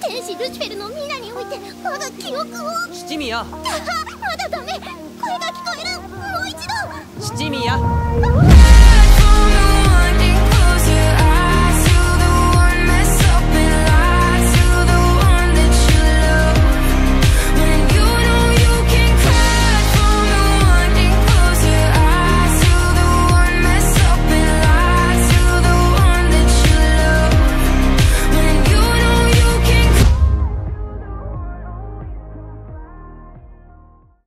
天使ルシフェルのミラにおいてまだ記憶を。七宮。まだダメ。声が聞こえる。もう一度。七宮。